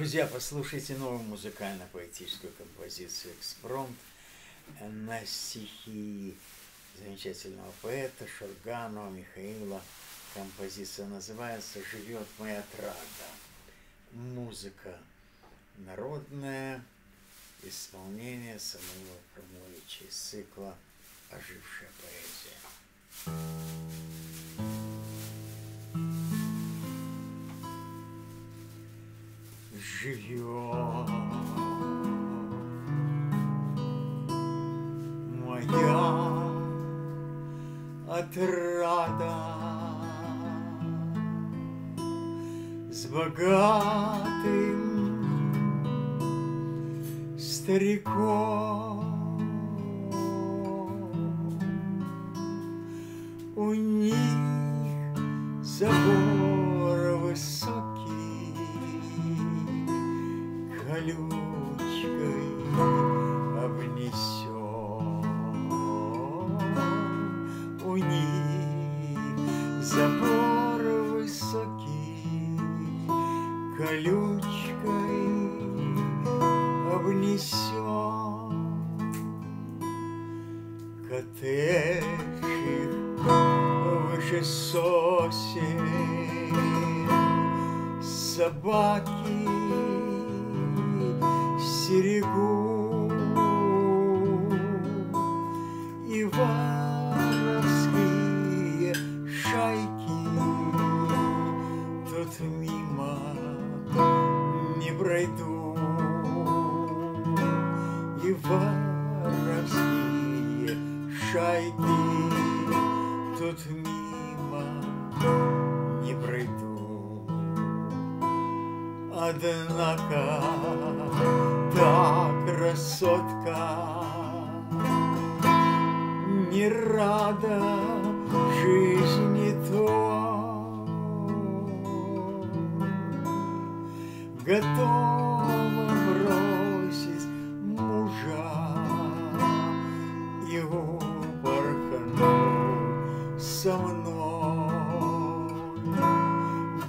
Друзья, послушайте новую музыкально-поэтическую композицию «Экспромт» на стихи замечательного поэта Шурганова Михаила. Композиция называется «Живет моя отрада». Музыка народная, исполнение Самуила Фрумовича из цикла «Ожившая поэзия». Живет моя отрада с богатым стариком, у них забор высокий, колючкой обнесен, у них забор высокий, колючкой обнесен, коттедж их выше сосен, собаки берегу и воровские шайки тут мимо не пройду, и воровские шайки тут мимо не пройду. Однако та красотка не рада жизни то, готова бросить мужа и упорхнуть со мной,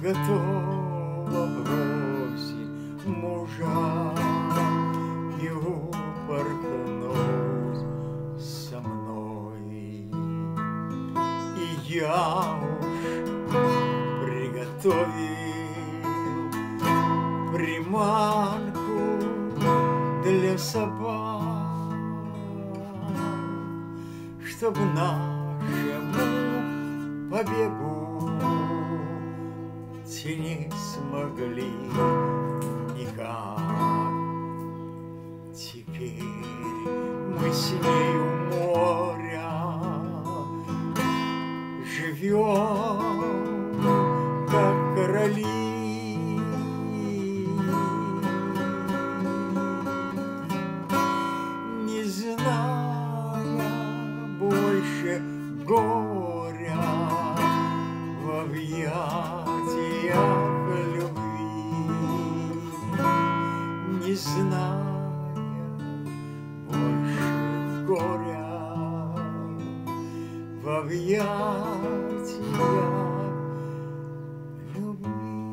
готова бросить мужа и упорхнуть со мной. И я уж приготовил приманку для собак, чтоб нашему побегу те не смогли никак. Теперь мы с ней у моря живем, как короли. Не зная больше горя в объятиях любви, не зная горя в объятиях любви.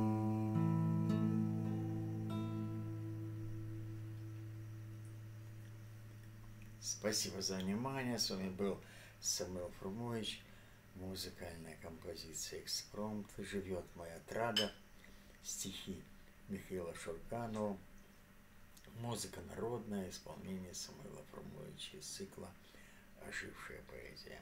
Спасибо за внимание. С вами был Самуил Фрумович. Музыкальная композиция «Экспромт», «Живет моя отрада», стихи Михаила Шурганова. Музыка народная, исполнение Самуила Фрумовича из цикла «Ожившая поэзия».